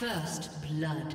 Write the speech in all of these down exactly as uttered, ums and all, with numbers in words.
First blood.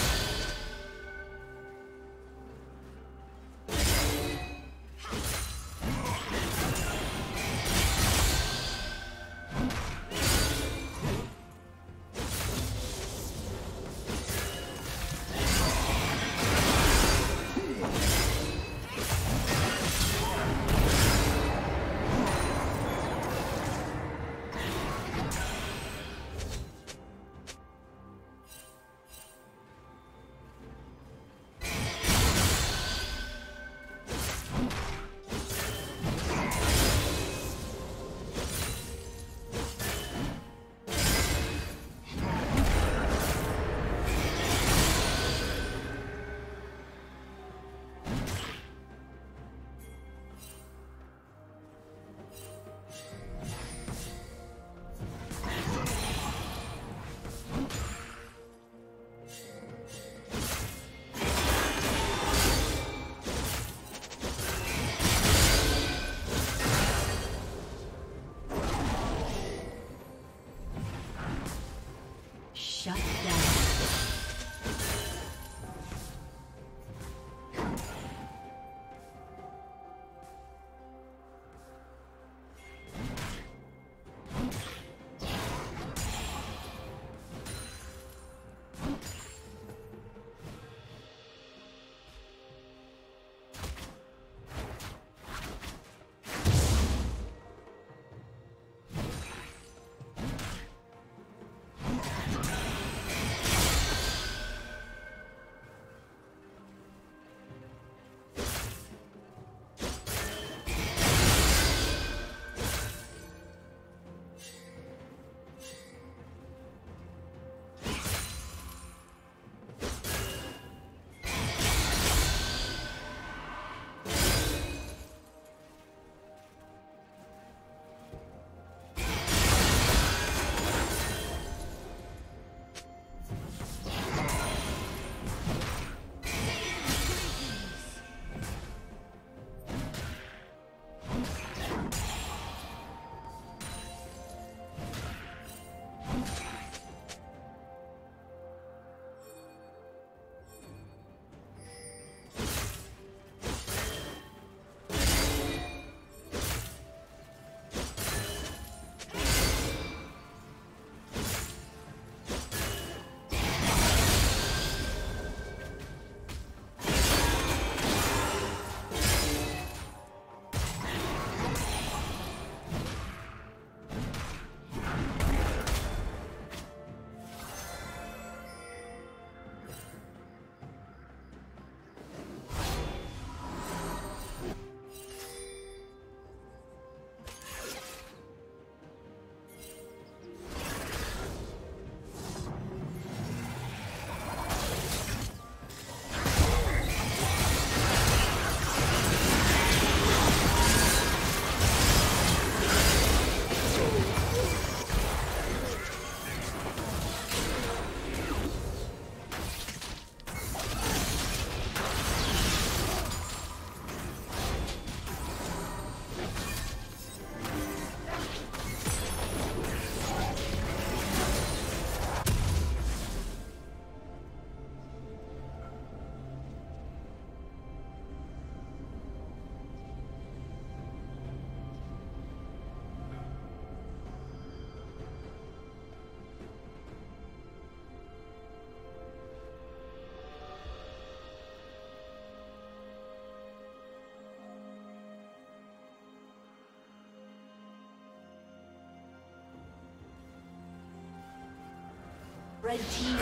Shut down. Red team.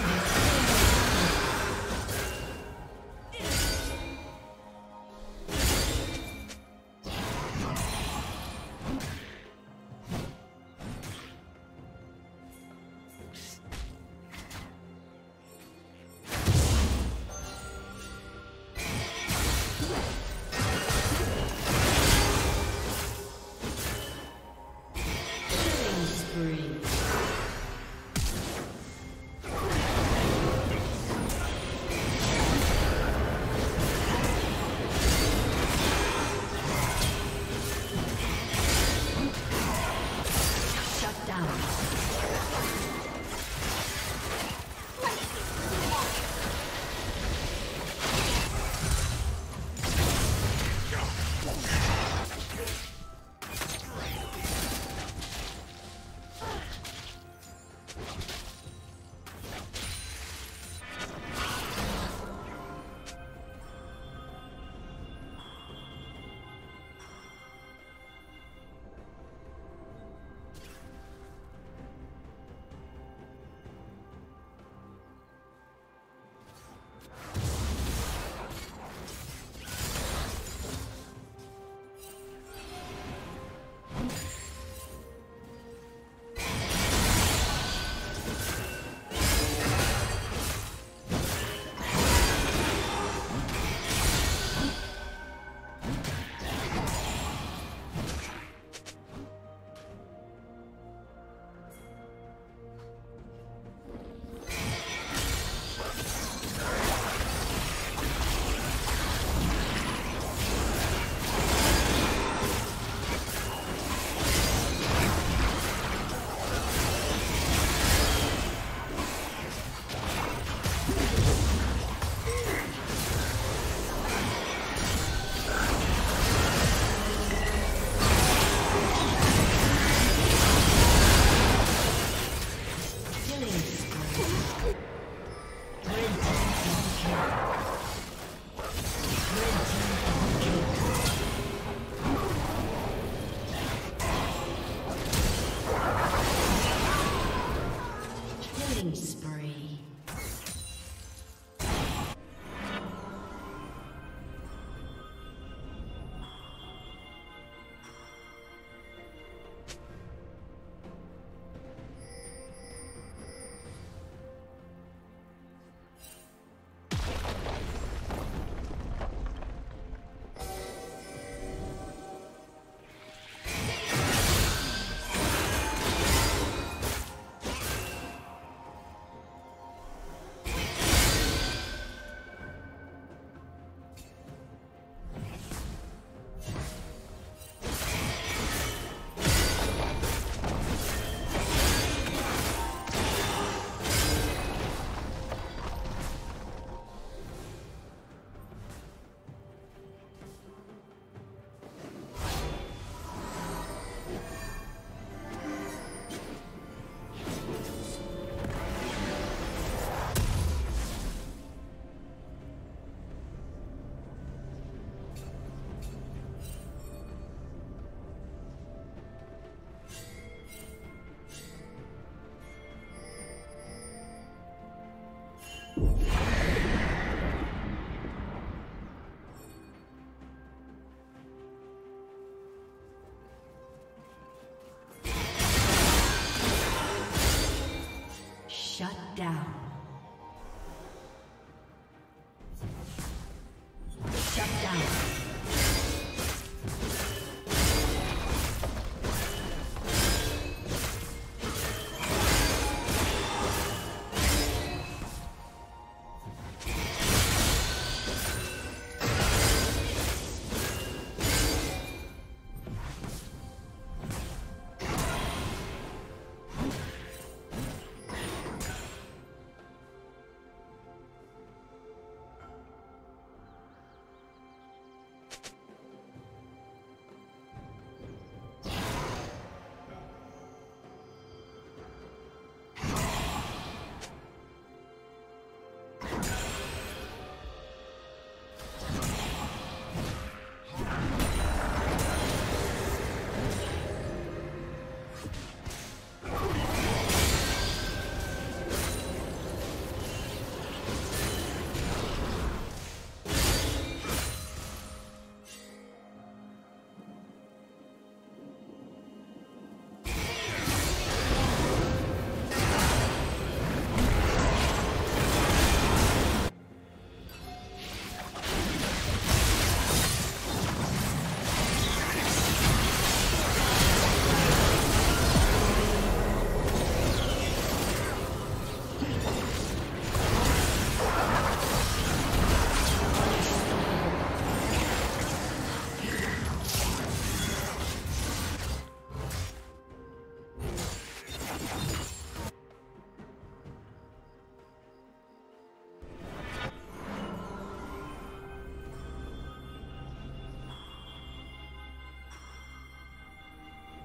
down.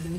Blue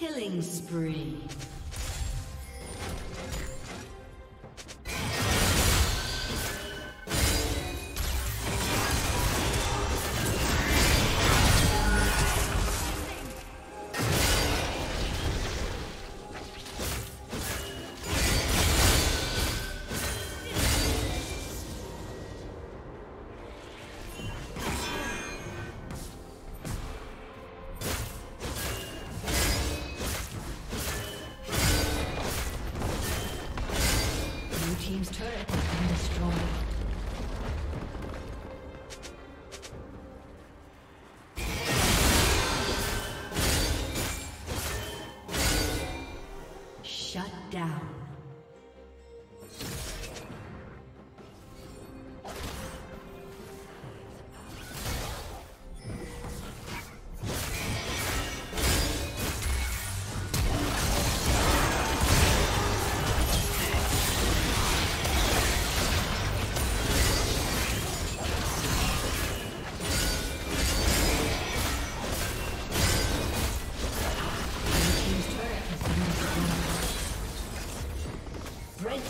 Killing spree.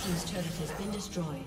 His turret has been destroyed.